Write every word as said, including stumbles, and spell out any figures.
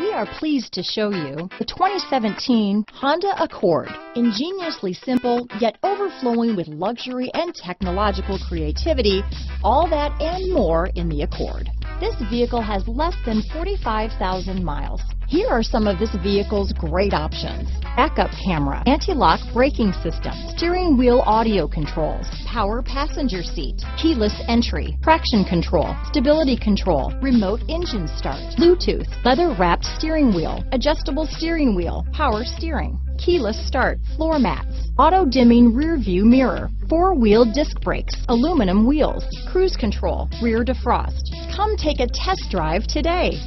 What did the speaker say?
We are pleased to show you the twenty seventeen Honda Accord. Ingeniously simple, yet overflowing with luxury and technological creativity, all that and more in the Accord. This vehicle has less than forty-five thousand miles. Here are some of this vehicle's great options. Backup camera, anti-lock braking system, steering wheel audio controls, power passenger seat, keyless entry, traction control, stability control, remote engine start, Bluetooth, leather-wrapped steering wheel, adjustable steering wheel, power steering, keyless start, floor mats, auto-dimming rear view mirror, four-wheel disc brakes, aluminum wheels, cruise control, rear defrost. Come take a test drive today.